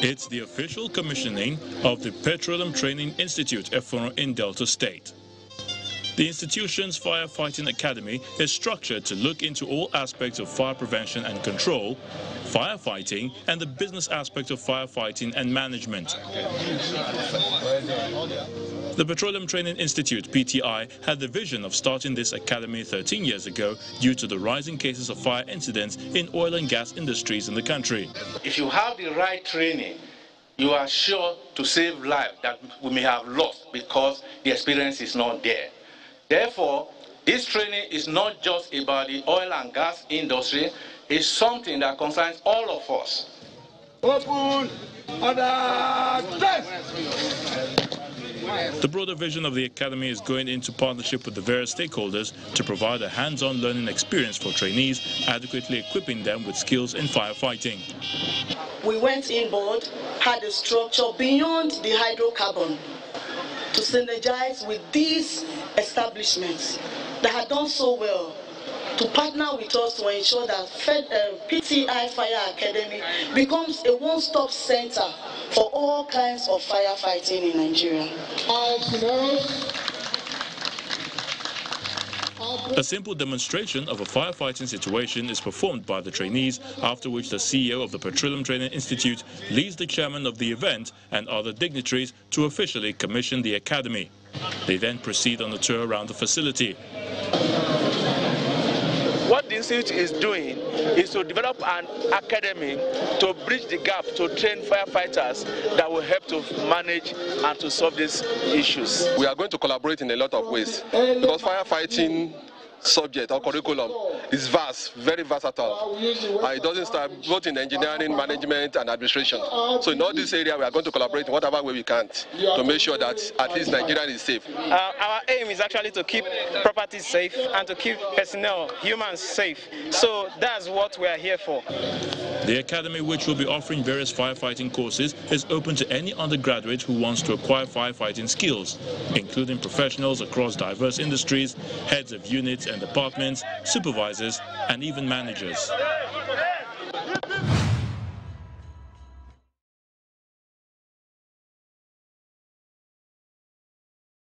It's the official commissioning of the Petroleum Training Institute Efurun in Delta State. The institution's firefighting academy is structured to look into all aspects of fire prevention and control, firefighting, and the business aspect of firefighting and management. The Petroleum Training Institute, PTI, had the vision of starting this academy 13 years ago due to the rising cases of fire incidents in oil and gas industries in the country. If you have the right training, you are sure to save lives that we may have lost because the experience is not there. Therefore, this training is not just about the oil and gas industry, it's something that concerns all of us. Open and test. The broader vision of the academy is going into partnership with the various stakeholders to provide a hands-on learning experience for trainees, adequately equipping them with skills in firefighting. We went inboard, had a structure beyond the hydrocarbon to synergize with these establishments that have done so well to partner with us to ensure that PTI Fire Academy becomes a one-stop center for all kinds of firefighting in Nigeria. A simple demonstration of a firefighting situation is performed by the trainees, after which the CEO of the Petroleum Training Institute leads the chairman of the event and other dignitaries to officially commission the academy. They then proceed on a tour around the facility. What the institute is doing is to develop an academy to bridge the gap to train firefighters that will help to manage and to solve these issues. We are going to collaborate in a lot of ways because firefighting subject or curriculum is vast, very versatile. It doesn't start both in engineering, management and administration. So in all this area we are going to collaborate in whatever way we can to make sure that at least Nigeria is safe. Our aim is actually to keep property safe and to keep personnel, humans safe. So that's what we are here for. The academy, which will be offering various firefighting courses, is open to any undergraduate who wants to acquire firefighting skills, including professionals across diverse industries, heads of units and departments, supervisors, and even managers.